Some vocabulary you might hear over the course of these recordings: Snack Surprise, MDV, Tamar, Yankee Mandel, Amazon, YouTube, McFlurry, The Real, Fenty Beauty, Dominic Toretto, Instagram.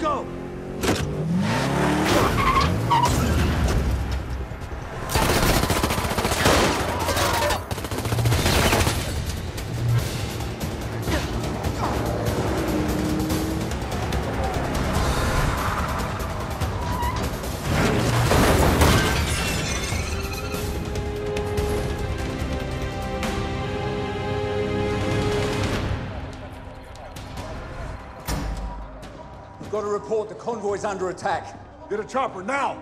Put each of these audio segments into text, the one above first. go! Got a report. The convoy's under attack. Get a chopper now!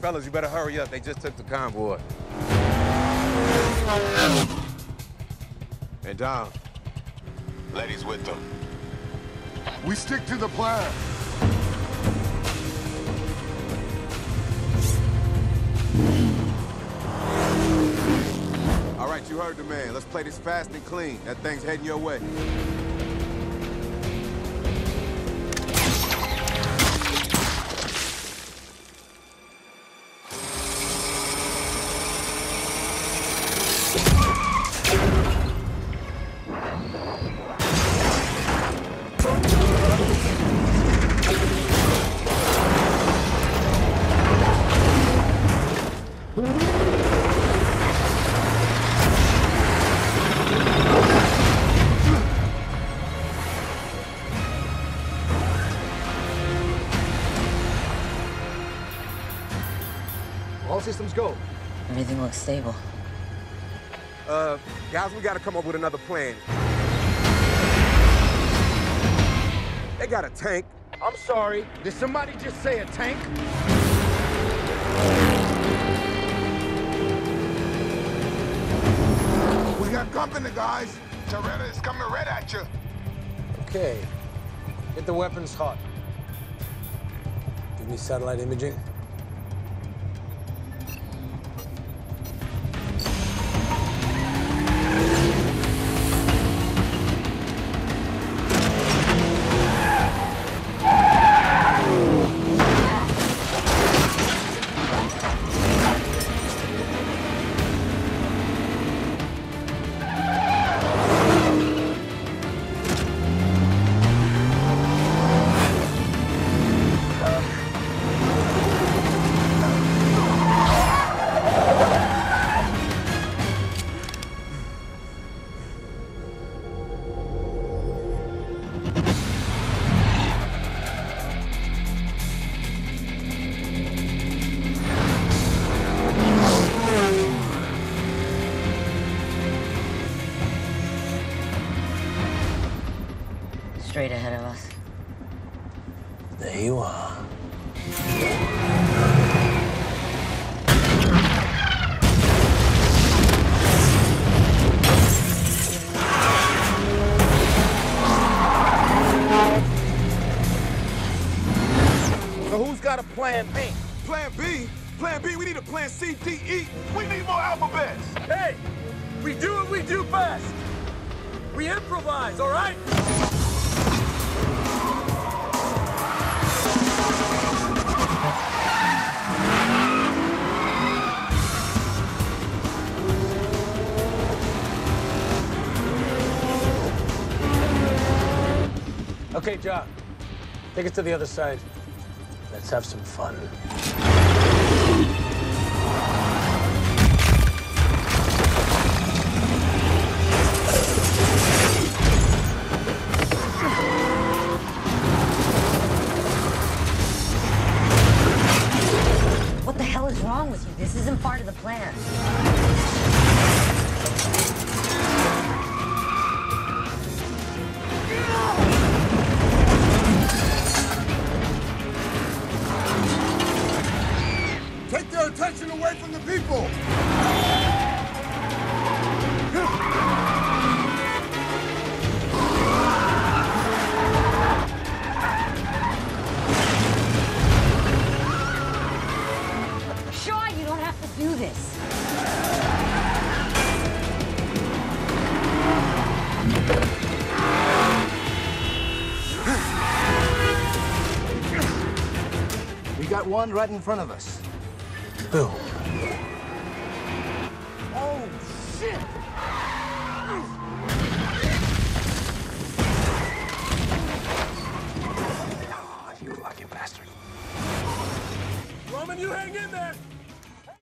Fellas, you better hurry up. They just took the convoy. Hey, Dom. Ladies with them. We stick to the plan. All right, you heard the man. Let's play this fast and clean. That thing's heading your way. All systems go. Everything looks stable. Guys, we gotta come up with another plan. They got a tank. I'm sorry. Did somebody just say a tank? We got company, guys. Toretto is coming right at you. Okay. Get the weapons hot. Give me satellite imaging. Straight ahead of us. There you are. So who's got a plan B? Plan B? Plan B, we need a plan C, D, E. We need more alphabets. Hey, we do what we do best. We improvise, all right? Okay, John, take us to the other side. Let's have some fun. What the hell is wrong with you? This isn't part of the plan. one right in front of us. Boom.